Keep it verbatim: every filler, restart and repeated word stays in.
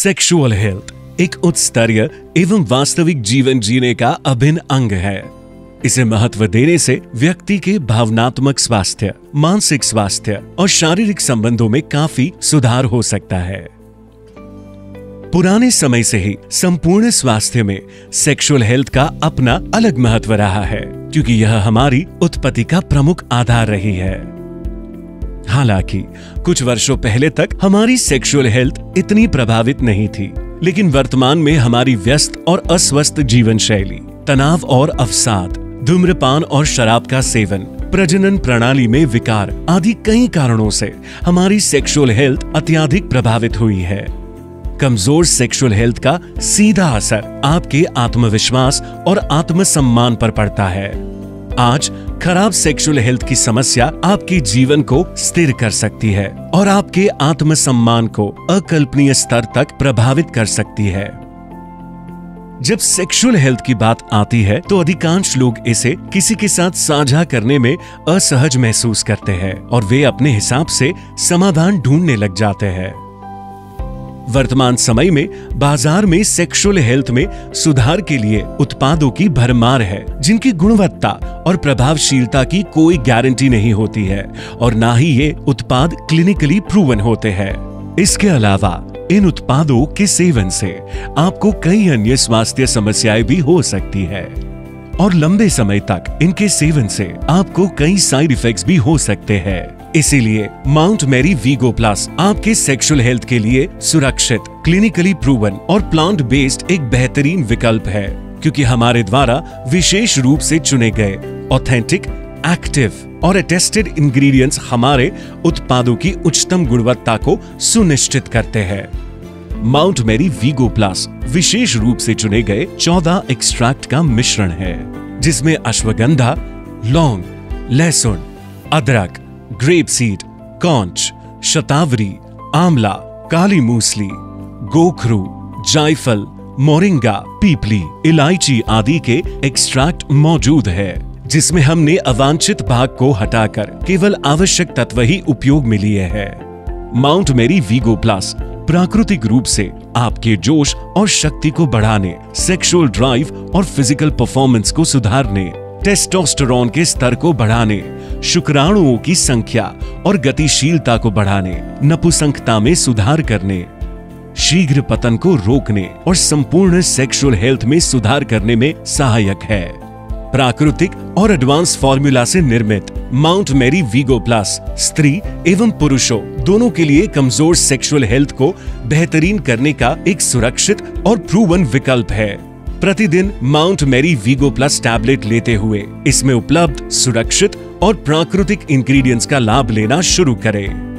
Sexual health एक उच्च स्तरीय एवं वास्तविक जीवन जीने का अभिन्न अंग है। इसे महत्व देने से व्यक्ति के भावनात्मक स्वास्थ्य, मानसिक स्वास्थ्य और शारीरिक संबंधों में काफी सुधार हो सकता है। पुराने समय से ही संपूर्ण स्वास्थ्य में सेक्सुअल हेल्थ का अपना अलग महत्व रहा है, क्योंकि यह हमारी उत्पत्ति का प्रमुख आधार रही है। हालांकि कुछ वर्षों पहले तक हमारी सेक्सुअल हेल्थ इतनी प्रभावित नहीं थी, लेकिन वर्तमान में हमारी व्यस्त और अस्वस्थ जीवन शैली, तनाव और अवसाद, धूम्रपान और शराब का सेवन, प्रजनन प्रणाली में विकार आदि कई कारणों से हमारी सेक्सुअल हेल्थ अत्यधिक प्रभावित हुई है। कमजोर सेक्सुअल हेल्थ का सीधा असर आपके आत्मविश्वास और आत्मसम्मान पर पड़ता है। आज खराब सेक्सुअल हेल्थ की समस्या आपके जीवन को स्थिर कर सकती है और आपके आत्मसम्मान को अकल्पनीय स्तर तक प्रभावित कर सकती है। जब सेक्सुअल हेल्थ की बात आती है तो अधिकांश लोग इसे किसी के साथ साझा करने में असहज महसूस करते हैं और वे अपने हिसाब से समाधान ढूंढने लग जाते हैं। वर्तमान समय में बाजार में सेक्सुअल हेल्थ में सुधार के लिए उत्पादों की भरमार है, जिनकी गुणवत्ता और प्रभावशीलता की कोई गारंटी नहीं होती है और ना ही ये उत्पाद क्लिनिकली प्रूवन होते हैं। इसके अलावा इन उत्पादों के सेवन से आपको कई अन्य स्वास्थ्य समस्याएं भी हो सकती है और लंबे समय तक इनके सेवन से आपको कई साइड इफेक्ट्स भी हो सकते हैं। इसीलिए माउंट मैरी वीगो प्लस आपके सेक्सुअल हेल्थ के लिए सुरक्षित, क्लिनिकली प्रूवन और प्लांट बेस्ड एक बेहतरीन विकल्प है, क्योंकि हमारे द्वारा विशेष रूप से चुने गए ऑथेंटिक, एक्टिव और अटेस्टेड इंग्रेडिएंट्स हमारे उत्पादों की उच्चतम गुणवत्ता को सुनिश्चित करते हैं। माउंट मैरी वीगो प्लस विशेष रूप से चुने गए चौदह एक्सट्रैक्ट का मिश्रण है, जिसमें अश्वगंधा, लौंग, लहसुन, अदरक, ग्रेप सीड, कॉन्च, शतावरी, आंवला, काली मूसली, गोखरू, जायफल, मोरिंगा, पीपली, इलायची आदि के एक्सट्रैक्ट मौजूद है, जिसमें हमने अवांछित भाग को हटाकर केवल आवश्यक तत्व ही उपयोग में लिए हैं। माउंट मैरी वीगो प्लस प्राकृतिक रूप से आपके जोश और शक्ति को बढ़ाने, सेक्सुअल ड्राइव और फिजिकल परफॉर्मेंस को सुधारने, टेस्टोस्टेरोन के स्तर को बढ़ाने, शुक्राणुओं की संख्या और गतिशीलता को बढ़ाने, नपुंसकता में सुधार करने, शीघ्र पतन को रोकने और संपूर्ण सेक्सुअल हेल्थ में सुधार करने में सहायक है। प्राकृतिक और एडवांस फॉर्मूला से निर्मित माउंट मैरी वीगो प्लस स्त्री एवं पुरुषों दोनों के लिए कमजोर सेक्सुअल हेल्थ को बेहतरीन करने का एक सुरक्षित और प्रूवन विकल्प है। प्रतिदिन Mount Mary Vigo plus tablet लेते हुए इसमें उपलब्ध सुरक्षित और प्राकृतिक इंग्रेडिएंट्स का लाभ लेना शुरू करें।